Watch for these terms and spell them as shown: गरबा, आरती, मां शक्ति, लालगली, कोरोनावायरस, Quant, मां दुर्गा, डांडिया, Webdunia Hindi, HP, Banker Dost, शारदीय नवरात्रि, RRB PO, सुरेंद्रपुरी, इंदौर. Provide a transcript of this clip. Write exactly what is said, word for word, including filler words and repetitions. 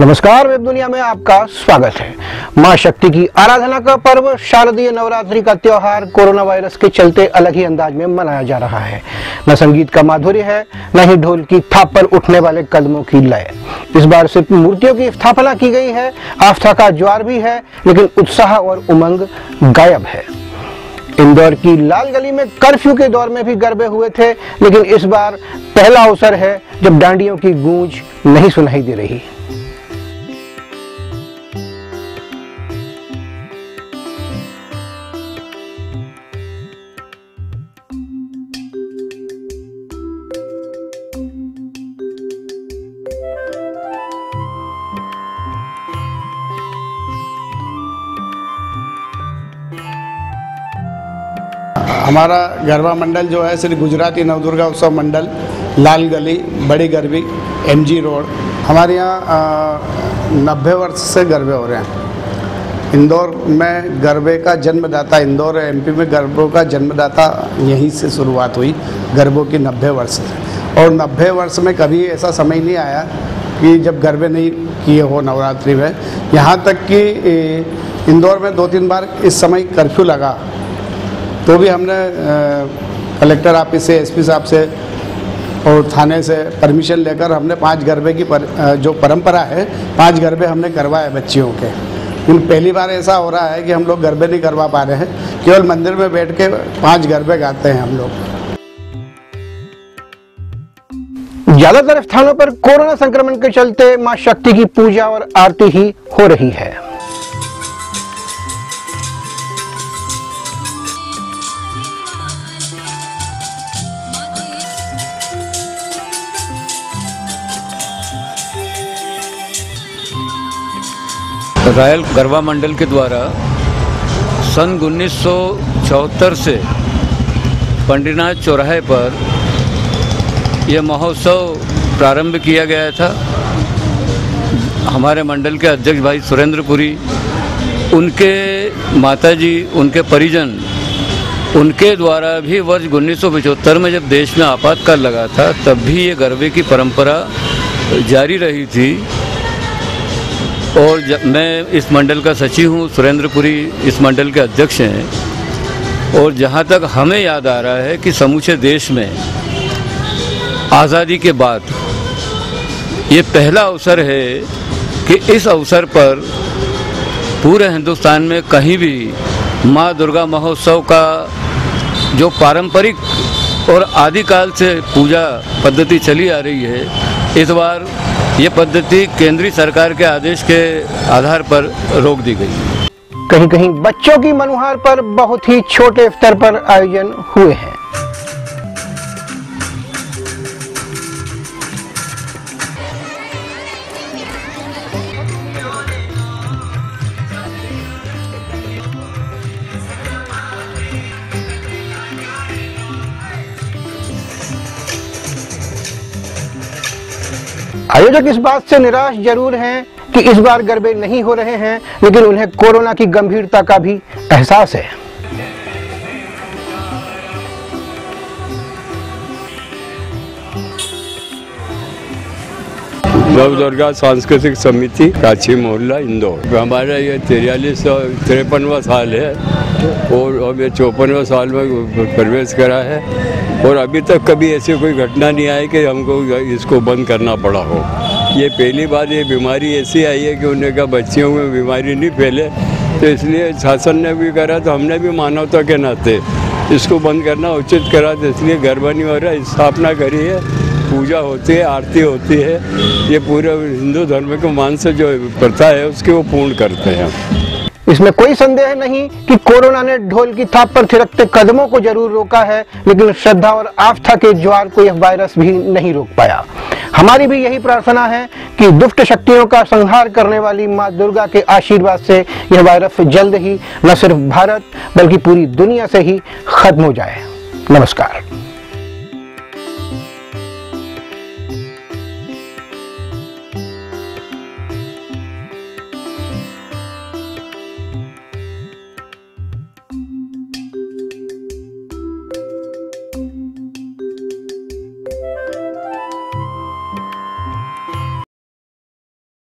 नमस्कार, वेब दुनिया में आपका स्वागत है। मां शक्ति की आराधना का पर्व शारदीय नवरात्रि का त्योहार कोरोनावायरस के चलते अलग ही अंदाज में मनाया जा रहा है। न संगीत का माधुर्य है, न ही ढोल की थाप पर उठने वाले कदमों की लय। इस बार सिर्फ मूर्तियों की स्थापना की गई है, आस्था का ज्वार भी है, लेकिन उत्साह और उमंग गायब है। इंदौर की लालगली में कर्फ्यू के दौर में भी गरबे हुए थे, लेकिन इस बार पहला अवसर है जब डांडियों की गूंज नहीं सुनाई दे रही। हमारा गरबा मंडल जो है श्री गुजराती नवदुर्गा उत्सव मंडल, लाल गली, बड़ी गरबी, एमजी रोड, हमारे यहाँ नब्बे वर्ष से गरबे हो रहे हैं। इंदौर में गरबे का जन्मदाता, इंदौर एमपी में गरबों का जन्मदाता यहीं से शुरुआत हुई गरबों की नब्बे वर्ष। और नब्बे वर्ष में कभी ऐसा समय नहीं आया कि जब गरबे नहीं किए हो नवरात्रि में। यहाँ तक कि इंदौर में दो तीन बार इस समय कर्फ्यू लगा तो भी हमने कलेक्टर ऑफिस से, एसपी साहब से और थाने से परमिशन लेकर हमने पांच गरबे की पर, जो परंपरा है पांच गरबे हमने करवाए बच्चियों के। लेकिन पहली बार ऐसा हो रहा है कि हम लोग गरबे नहीं करवा पा रहे हैं, केवल मंदिर में बैठ के पांच गरबे गाते हैं हम लोग। ज़्यादातर स्थानों पर कोरोना संक्रमण के चलते माँ शक्ति की पूजा और आरती ही हो रही है। रॉयल गरबा मंडल के द्वारा सन उन्नीस सौ चौहत्तर से पंडितनाथ चौराहे पर यह महोत्सव प्रारंभ किया गया था। हमारे मंडल के अध्यक्ष भाई सुरेंद्रपुरी, उनके माताजी, उनके परिजन, उनके द्वारा भी वर्ष उन्नीस सौ पचहत्तर में जब देश में आपातकाल लगा था तब भी ये गरबे की परंपरा जारी रही थी। और जब मैं इस मंडल का सचिव हूँ, सुरेंद्रपुरी इस मंडल के अध्यक्ष हैं। और जहाँ तक हमें याद आ रहा है कि समूचे देश में आज़ादी के बाद ये पहला अवसर है कि इस अवसर पर पूरे हिंदुस्तान में कहीं भी मां दुर्गा महोत्सव का जो पारंपरिक और आदिकाल से पूजा पद्धति चली आ रही है, इस बार ये पद्धति केंद्रीय सरकार के आदेश के आधार पर रोक दी गई। कहीं कहीं बच्चों की मनोहार पर बहुत ही छोटे स्तर पर आयोजन हुए हैं। आयोजक इस बात से निराश जरूर हैं कि इस बार गरबे नहीं हो रहे हैं, लेकिन उन्हें कोरोना की गंभीरता का भी एहसास है। नव दुर्गा सांस्कृतिक समिति काची मोहल्ला इंदौर, हमारा ये तिरयालीस सौ तिरपनवा साल है और अब ये चौपनवा साल में प्रवेश करा है। और अभी तक कभी ऐसी कोई घटना नहीं आई कि हमको इसको बंद करना पड़ा हो। ये पहली बार ये बीमारी ऐसी आई है कि उन्होंने कहा बच्चियों में बीमारी नहीं फैले, तो इसलिए शासन ने भी करा तो हमने भी मानवता के नाते इसको बंद करना उचित करा। तो इसलिए गरबा नहीं हो रहा, स्थापना करी है, पूजा होती है, आरती होती है। ये पूरे हिंदू धर्म के मान से जो प्रथा है उसके वो पूर्ण करते हैं। इसमें कोई संदेह नहीं कि कोरोना ने ढोल की थाप पर थिरकते कदमों को जरूर रोका है, लेकिन श्रद्धा और आस्था के ज्वार को यह वायरस भी नहीं रोक पाया। हमारी भी यही प्रार्थना है कि दुष्ट शक्तियों का संहार करने वाली मां दुर्गा के आशीर्वाद से यह वायरस जल्द ही न सिर्फ भारत बल्कि पूरी दुनिया से ही खत्म हो जाए। नमस्कार।